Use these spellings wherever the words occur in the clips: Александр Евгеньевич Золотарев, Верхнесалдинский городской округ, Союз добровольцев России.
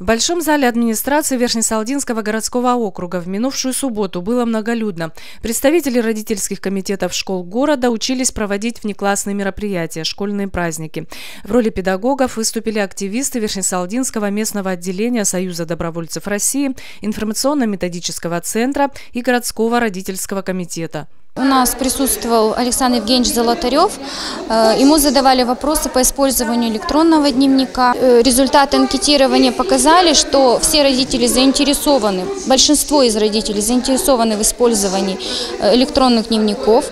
В Большом зале администрации Верхнесалдинского городского округа в минувшую субботу было многолюдно. Представители родительских комитетов школ города учились проводить внеклассные мероприятия, школьные праздники. В роли педагогов выступили активисты Верхнесалдинского местного отделения Союза добровольцев России, информационно-методического центра и городского родительского комитета. У нас присутствовал Александр Евгеньевич Золотарев. Ему задавали вопросы по использованию электронного дневника. Результаты анкетирования показали, что все родители заинтересованы, большинство из родителей заинтересованы в использовании электронных дневников.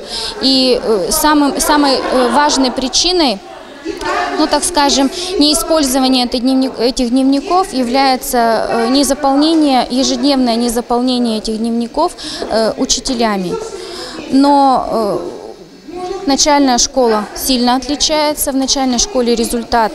И самой важной причиной, ну так скажем, неиспользование этих дневников является ежедневное незаполнение этих дневников учителями. Но начальная школа сильно отличается. В начальной школе результат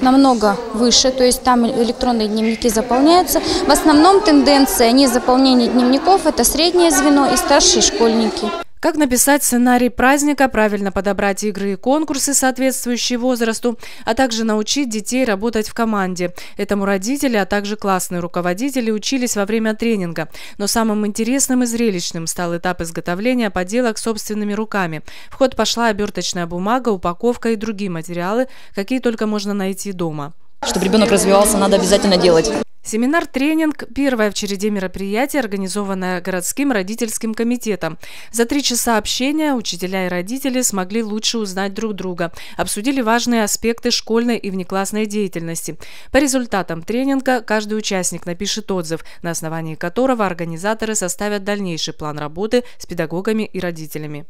намного выше, то есть там электронные дневники заполняются. В основном тенденция незаполнения дневников – это среднее звено и старшие школьники. Как написать сценарий праздника, правильно подобрать игры и конкурсы, соответствующие возрасту, а также научить детей работать в команде. Этому родители, а также классные руководители учились во время тренинга. Но самым интересным и зрелищным стал этап изготовления поделок собственными руками. В ход пошла оберточная бумага, упаковка и другие материалы, какие только можно найти дома. Чтобы ребенок развивался, надо обязательно делать. Семинар-тренинг – первое в череде мероприятие, организованное городским родительским комитетом. За 3 часа общения учителя и родители смогли лучше узнать друг друга, обсудили важные аспекты школьной и внеклассной деятельности. По результатам тренинга каждый участник напишет отзыв, на основании которого организаторы составят дальнейший план работы с педагогами и родителями.